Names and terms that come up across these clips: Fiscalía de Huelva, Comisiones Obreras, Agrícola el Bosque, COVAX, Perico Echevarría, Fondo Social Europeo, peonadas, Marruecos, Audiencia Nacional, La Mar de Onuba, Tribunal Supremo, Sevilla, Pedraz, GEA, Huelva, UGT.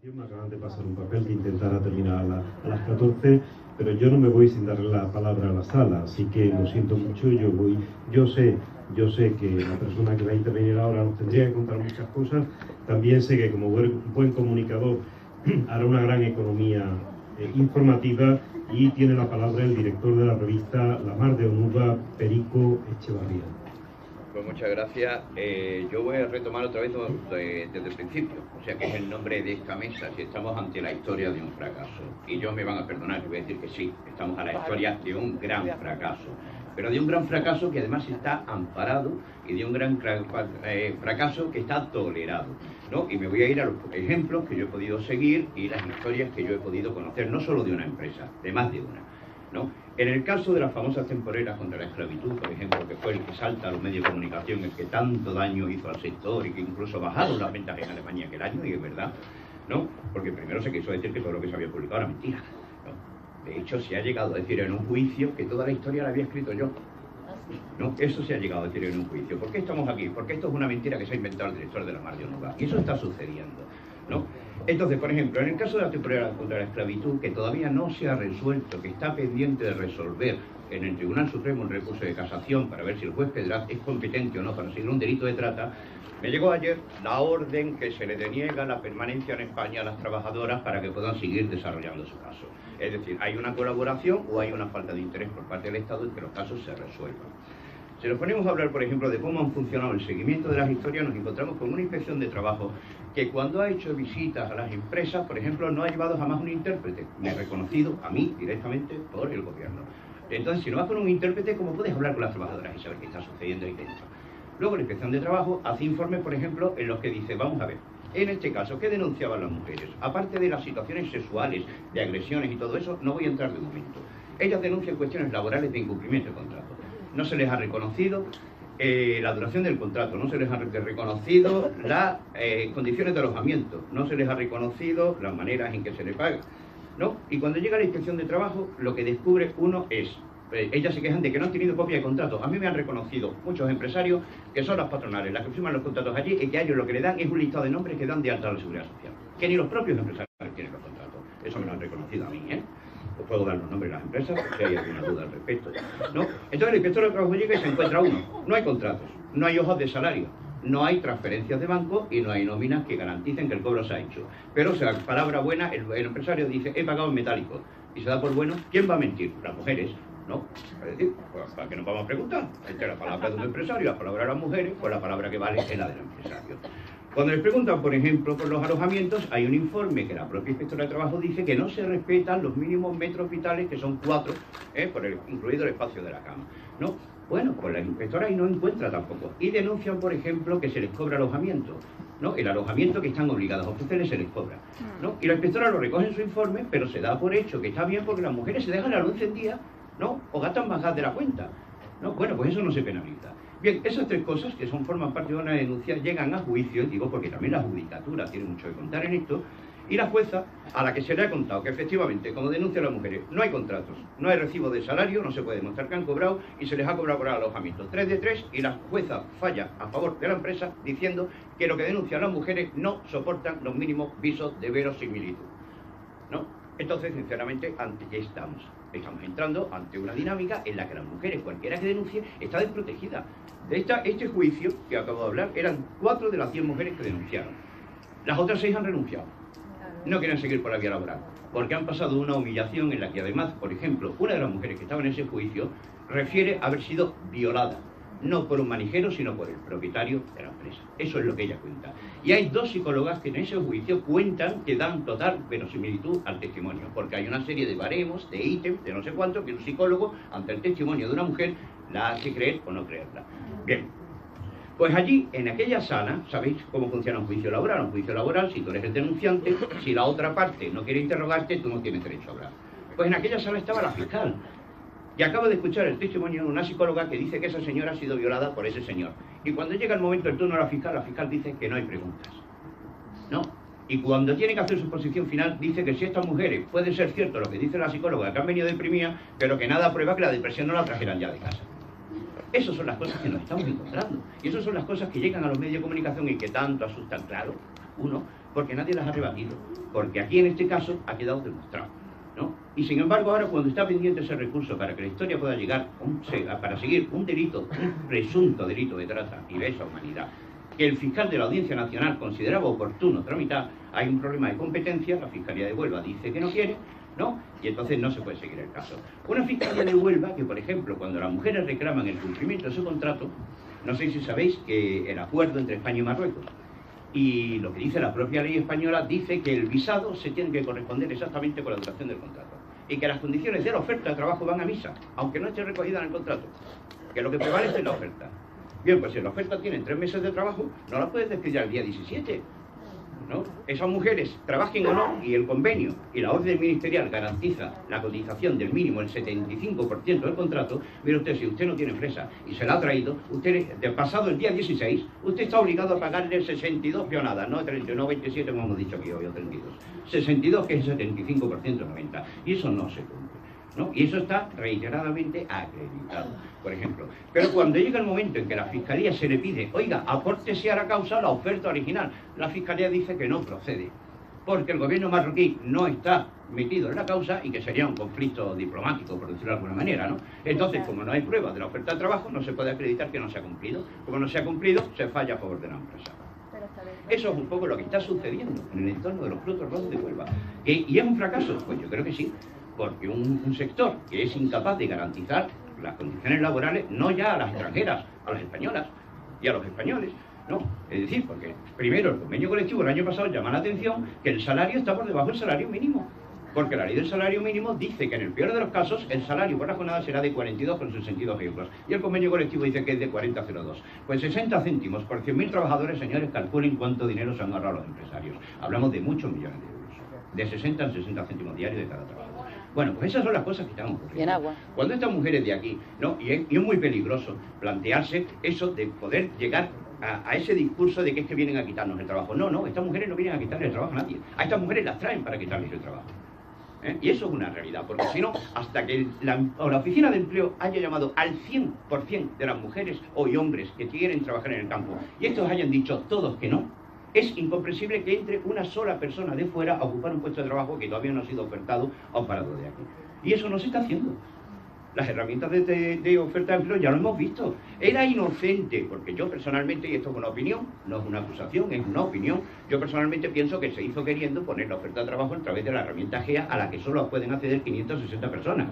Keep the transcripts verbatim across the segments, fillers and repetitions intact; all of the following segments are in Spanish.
Me acaban de pasar un papel que intentará terminar a, la, a las catorce, pero yo no me voy sin darle la palabra a la sala, así que lo siento mucho, yo voy, yo sé, yo sé que la persona que va a intervenir ahora nos tendría que contar muchas cosas, también sé que como buen, buen comunicador hará una gran economía eh, informativa y tiene la palabra el director de la revista La Mar de Onuba, Perico Echevarría. Pues muchas gracias. Eh, yo voy a retomar otra vez desde, desde el principio, o sea que es el nombre de esta mesa, si estamos ante la historia de un fracaso. Y ellos me van a perdonar, les voy a decir que sí, estamos a la historia de un gran fracaso, pero de un gran fracaso que además está amparado y de un gran fracaso que está tolerado, ¿no? Y me voy a ir a los ejemplos que yo he podido seguir y las historias que yo he podido conocer, no solo de una empresa, de más de una, ¿no? En el caso de las famosas temporeras contra la esclavitud, por ejemplo, que fue el que salta a los medios de comunicación, el que tanto daño hizo al sector y que incluso bajaron las ventas en Alemania aquel año, y es verdad, ¿no? Porque primero se quiso decir que todo lo que se había publicado era mentira, ¿no? De hecho, se ha llegado a decir en un juicio que toda la historia la había escrito yo, ¿no? Eso se ha llegado a decir en un juicio. ¿Por qué estamos aquí? Porque esto es una mentira que se ha inventado el director de La Mar de Onuba. Y eso está sucediendo, ¿no? Entonces, por ejemplo, en el caso de la temporera contra la esclavitud, que todavía no se ha resuelto, que está pendiente de resolver en el Tribunal Supremo un recurso de casación para ver si el juez Pedraz es competente o no para seguir un delito de trata, me llegó ayer la orden que se le deniega la permanencia en España a las trabajadoras para que puedan seguir desarrollando su caso. Es decir, hay una colaboración o hay una falta de interés por parte del Estado en que los casos se resuelvan. Si nos ponemos a hablar, por ejemplo, de cómo han funcionado el seguimiento de las historias, nos encontramos con una inspección de trabajo que cuando ha hecho visitas a las empresas, por ejemplo, no ha llevado jamás un intérprete, me ha reconocido a mí directamente por el gobierno. Entonces, si no vas con un intérprete, ¿cómo puedes hablar con las trabajadoras y saber qué está sucediendo ahí dentro? Luego, la inspección de trabajo hace informes, por ejemplo, en los que dice, vamos a ver, en este caso, ¿qué denunciaban las mujeres? Aparte de las situaciones sexuales, de agresiones y todo eso, no voy a entrar de momento. Ellas denuncian cuestiones laborales de incumplimiento de contrato. No se les ha reconocido eh, la duración del contrato, no se les ha reconocido las eh, condiciones de alojamiento, no se les ha reconocido las maneras en que se les paga, ¿no? Y cuando llega la inspección de trabajo, lo que descubre uno es, eh, ellas se quejan de que no han tenido copia de contratos. A mí me han reconocido muchos empresarios que son las patronales, las que firman los contratos allí, y que a ellos lo que le dan es un listado de nombres que dan de alta a la seguridad social, que ni los propios empresarios tienen los contratos. Eso me lo han reconocido a mí, ¿eh? Os puedo dar los nombres de las empresas, si hay alguna duda al respecto, ¿no? Entonces el inspector de trabajo llega y se encuentra uno. No hay contratos, no hay hojas de salario, no hay transferencias de banco y no hay nóminas que garanticen que el cobro se ha hecho. Pero, o sea, palabra buena, el, el empresario dice, he pagado en metálico. Y se da por bueno, ¿quién va a mentir? Las mujeres, ¿no? Es decir, pues, ¿para qué nos vamos a preguntar? Entre la palabra de un empresario, la palabra de las mujeres, pues la palabra que vale es la del empresario. Cuando les preguntan, por ejemplo, por los alojamientos, hay un informe que la propia inspectora de trabajo dice que no se respetan los mínimos metros vitales, que son cuatro, eh, por el, incluido el espacio de la cama, ¿no? Bueno, pues la inspectora ahí no encuentra tampoco. Y denuncian, por ejemplo, que se les cobra alojamiento, ¿no? El alojamiento que están obligadas a ofrecerles se les cobra, ¿no? Y la inspectora lo recoge en su informe, pero se da por hecho que está bien porque las mujeres se dejan la luz encendida, ¿no? O gastan más gas de la cuenta, ¿no? Bueno, pues eso no se penaliza. Bien, esas tres cosas que son, forman parte de una denuncia llegan a juicio, digo porque también la judicatura tiene mucho que contar en esto, y la jueza a la que se le ha contado que efectivamente, como denuncian las mujeres, no hay contratos, no hay recibo de salario, no se puede demostrar que han cobrado y se les ha cobrado por alojamiento. Tres de tres y la jueza falla a favor de la empresa diciendo que lo que denuncian las mujeres no soportan los mínimos visos de verosimilitud, ¿no? Entonces, sinceramente, ¿ante qué estamos? Estamos entrando ante una dinámica en la que las mujeres, cualquiera que denuncie, está desprotegida. De esta, este juicio que acabo de hablar, eran cuatro de las diez mujeres que denunciaron. Las otras seis han renunciado. No quieren seguir por la vía laboral, porque han pasado una humillación en la que además, por ejemplo, una de las mujeres que estaba en ese juicio refiere haber sido violada, no por un manijero, sino por el propietario de la empresa. Eso es lo que ella cuenta. Y hay dos psicólogas que en ese juicio cuentan que dan total verosimilitud al testimonio, porque hay una serie de baremos, de ítems, de no sé cuánto, que un psicólogo, ante el testimonio de una mujer, la hace creer o no creerla. Bien, pues allí, en aquella sala, ¿sabéis cómo funciona un juicio laboral? Un juicio laboral, si tú eres el denunciante, si la otra parte no quiere interrogarte, tú no tienes derecho a hablar. Pues en aquella sala estaba la fiscal. Y acabo de escuchar el testimonio de una psicóloga que dice que esa señora ha sido violada por ese señor. Y cuando llega el momento del turno a la fiscal, la fiscal dice que no hay preguntas, ¿no? Y cuando tiene que hacer su posición final, dice que si estas mujeres, puede ser cierto lo que dice la psicóloga, que han venido deprimidas, pero que nada prueba que la depresión no la trajeran ya de casa. Esas son las cosas que nos estamos encontrando. Y esas son las cosas que llegan a los medios de comunicación y que tanto asustan, claro, uno, porque nadie las ha rebatido, porque aquí en este caso ha quedado demostrado, ¿no? Y sin embargo ahora, cuando está pendiente ese recurso para que la historia pueda llegar, un, para seguir un delito, un presunto delito de trata y lesa humanidad, que el fiscal de la Audiencia Nacional consideraba oportuno tramitar, hay un problema de competencia, la Fiscalía de Huelva dice que no quiere, ¿no? Y entonces no se puede seguir el caso. Una Fiscalía de Huelva que, por ejemplo, cuando las mujeres reclaman el cumplimiento de su contrato, no sé si sabéis que el acuerdo entre España y Marruecos, y lo que dice la propia ley española, dice que el visado se tiene que corresponder exactamente con la duración del contrato, y que las condiciones de la oferta de trabajo van a misa, aunque no esté recogida en el contrato, que lo que prevalece es la oferta. Bien, pues si la oferta tiene tres meses de trabajo, no la puedes despedir el día diecisiete, ¿no? Esas mujeres, trabajen o no, y el convenio y la orden ministerial garantiza la cotización del mínimo el setenta y cinco por ciento del contrato. Mire usted, si usted no tiene empresa y se la ha traído, usted, del pasado el día dieciséis, usted está obligado a pagarle sesenta y dos peonadas, no treinta y uno, veintisiete como hemos dicho aquí hoy, o treinta y dos. sesenta y dos, que es el setenta y cinco por ciento noventa, y eso no se cumple, ¿no? Y eso está reiteradamente acreditado, por ejemplo. Pero cuando llega el momento en que la Fiscalía se le pide, oiga, apórtese a la causa la oferta original, la Fiscalía dice que no procede, porque el gobierno marroquí no está metido en la causa y que sería un conflicto diplomático, por decirlo de alguna manera, ¿no? Entonces, como no hay pruebas de la oferta de trabajo, no se puede acreditar que no se ha cumplido. Como no se ha cumplido, se falla a favor de la empresa. Eso es un poco lo que está sucediendo en el entorno de los frutos rojos de Huelva. ¿Y es un fracaso? Pues yo creo que sí. Porque un, un sector que es incapaz de garantizar las condiciones laborales, no ya a las extranjeras, a las españolas y a los españoles, no. Es decir, porque primero el convenio colectivo el año pasado llama la atención que el salario está por debajo del salario mínimo, porque la ley del salario mínimo dice que en el peor de los casos el salario por la jornada será de cuarenta y dos coma sesenta y dos euros y el convenio colectivo dice que es de cuarenta coma cero dos. Pues sesenta céntimos por cien mil trabajadores, señores, calculen cuánto dinero se han ahorrado los empresarios. Hablamos de muchos millones de euros, de sesenta en sesenta céntimos diarios de cada trabajo. Bueno, pues esas son las cosas que están ocurriendo. Bien, agua. Cuando estas mujeres de aquí, ¿no? Y es, y es muy peligroso plantearse eso de poder llegar a, a ese discurso de que es que vienen a quitarnos el trabajo. No, no, estas mujeres no vienen a quitarle el trabajo a nadie. A estas mujeres las traen para quitarles el trabajo. ¿Eh? Y eso es una realidad, porque si no, hasta que la, o la Oficina de Empleo haya llamado al cien por ciento de las mujeres y hombres que quieren trabajar en el campo, y estos hayan dicho todos que no, es incomprensible que entre una sola persona de fuera a ocupar un puesto de trabajo que todavía no ha sido ofertado a un parado de aquí. Y eso no se está haciendo. Las herramientas de, de, de oferta de empleo ya lo hemos visto. Era inocente, porque yo personalmente, y esto es una opinión, no es una acusación, es una opinión, yo personalmente pienso que se hizo queriendo poner la oferta de trabajo a través de la herramienta G E A, a la que solo pueden acceder quinientas sesenta personas.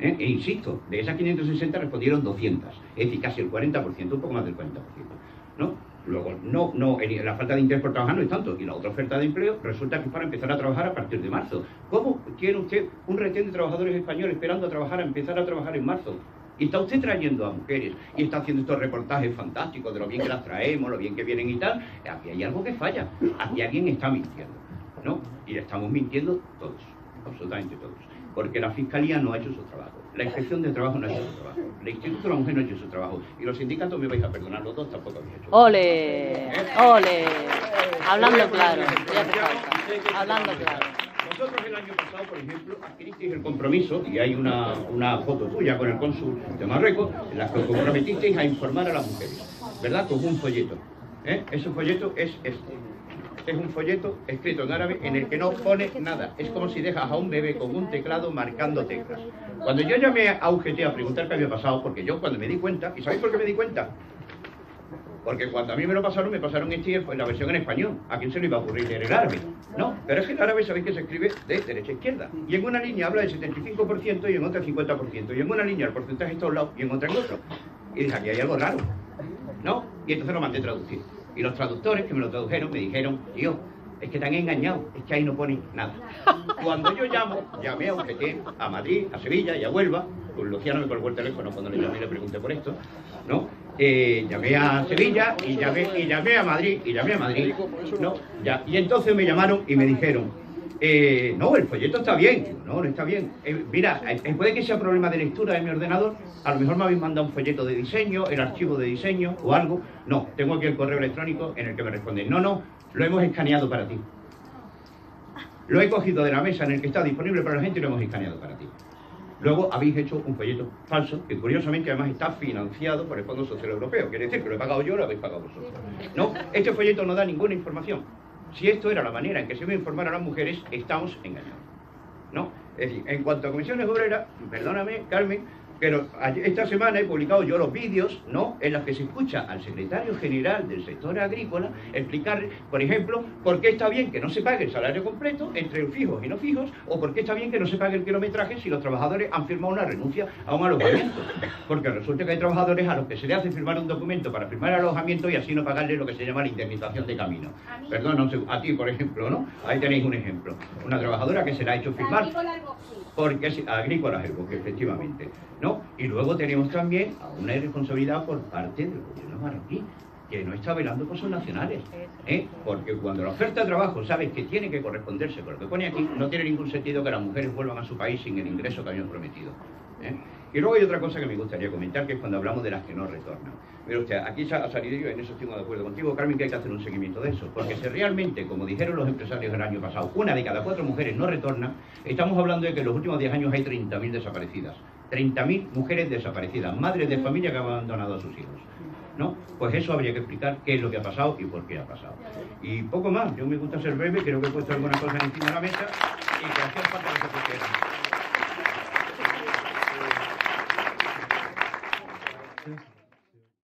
¿Eh? E insisto, de esas quinientas sesenta respondieron doscientas, es decir, casi el cuarenta por ciento, un poco más del cuarenta por ciento, ¿no? Luego, no, no, la falta de interés por trabajar no es tanto, y la otra oferta de empleo resulta que es para empezar a trabajar a partir de marzo. ¿Cómo tiene usted un retén de trabajadores españoles esperando a trabajar, a empezar a trabajar en marzo? Y está usted trayendo a mujeres, y está haciendo estos reportajes fantásticos de lo bien que las traemos, lo bien que vienen y tal. Aquí hay algo que falla, aquí alguien está mintiendo, ¿no? Y le estamos mintiendo todos, absolutamente todos, porque la Fiscalía no ha hecho su trabajo, la Inspección de Trabajo no ha hecho su trabajo, el Instituto de la Mujer no ha hecho su trabajo, y los sindicatos, me vais a perdonar, los dos tampoco habéis hecho. ¡Ole! ¿Eh? ¡Ole! Hablando claro, ya hablando claro. Vosotros el año pasado, por ejemplo, adquiristeis el compromiso, y hay una, una foto tuya con el cónsul de Marruecos, en la que os comprometisteis a informar a las mujeres, ¿verdad? Con un folleto. ¿Eh? Ese folleto es este. Es un folleto escrito en árabe en el que no pone nada. Es como si dejas a un bebé con un teclado marcando teclas. Cuando yo llamé a U G T a preguntar qué había pasado, porque yo cuando me di cuenta, ¿y sabéis por qué me di cuenta? Porque cuando a mí me lo pasaron, me pasaron este, pues, la versión en español. ¿A quién se le iba a ocurrir leer el árabe? No, pero es que el árabe sabéis que se escribe de derecha a izquierda. Y en una línea habla del setenta y cinco por ciento y en otra el cincuenta por ciento. Y en una línea el porcentaje está a un lado y en otra el otro. Y dije, aquí hay algo raro, ¿no? Y entonces lo mandé traducir. Y los traductores que me lo tradujeron me dijeron, tío, es que te han engañado, es que ahí no ponen nada. Cuando yo llamo, llamé a U G T, a Madrid, a Sevilla y a Huelva, pues Luciano me colgó el teléfono cuando le llamé y le pregunté por esto, ¿no? Eh, llamé a Sevilla y llamé, y llamé a Madrid, y llamé a Madrid, ¿no? Ya. Y entonces me llamaron y me dijeron, eh, no, el folleto está bien. Yo, no, no está bien. Eh, mira, eh, puede que sea problema de lectura de mi ordenador, a lo mejor me habéis mandado un folleto de diseño, el archivo de diseño o algo. No, tengo aquí el correo electrónico en el que me responden, no, no, lo hemos escaneado para ti. Lo he cogido de la mesa en el que está disponible para la gente y lo hemos escaneado para ti. Luego habéis hecho un folleto falso, que curiosamente además está financiado por el Fondo Social Europeo. Quiere decir que lo he pagado yo, lo habéis pagado vosotros. No, este folleto no da ninguna información. Si esto era la manera en que se iba a informar a las mujeres, estamos engañados, ¿no? Es decir, en cuanto a Comisiones Obreras, perdóname, Carmen, pero esta semana he publicado yo los vídeos, ¿no?, en los que se escucha al secretario general del sector agrícola explicar, por ejemplo, por qué está bien que no se pague el salario completo entre fijos y no fijos, o por qué está bien que no se pague el kilometraje si los trabajadores han firmado una renuncia a un alojamiento. Porque resulta que hay trabajadores a los que se le hace firmar un documento para firmar el alojamiento y así no pagarle lo que se llama la indemnización de camino. Perdón, a ti, por ejemplo, ¿no? Ahí tenéis un ejemplo. Una trabajadora que se la ha hecho firmar. Porque es Agrícola el Bosque, efectivamente, ¿no? Y luego tenemos también a una irresponsabilidad por parte del gobierno marroquí, que no está velando por sus nacionales, ¿eh? Porque cuando la oferta de trabajo sabes que tiene que corresponderse con lo que pone aquí, no tiene ningún sentido que las mujeres vuelvan a su país sin el ingreso que habían prometido, ¿eh? Y luego hay otra cosa que me gustaría comentar, que es cuando hablamos de las que no retornan. Pero usted, aquí ha salido, yo en eso estoy de acuerdo contigo, Carmen, que hay que hacer un seguimiento de eso, porque si realmente, como dijeron los empresarios el año pasado, una de cada cuatro mujeres no retorna, estamos hablando de que en los últimos diez años hay treinta mil desaparecidas, treinta mil mujeres desaparecidas, madres de familia que han abandonado a sus hijos, ¿no? Pues eso habría que explicar qué es lo que ha pasado y por qué ha pasado. Y poco más, yo me gusta ser breve, creo que he puesto algunas cosas encima de la mesa y que hacía falta que se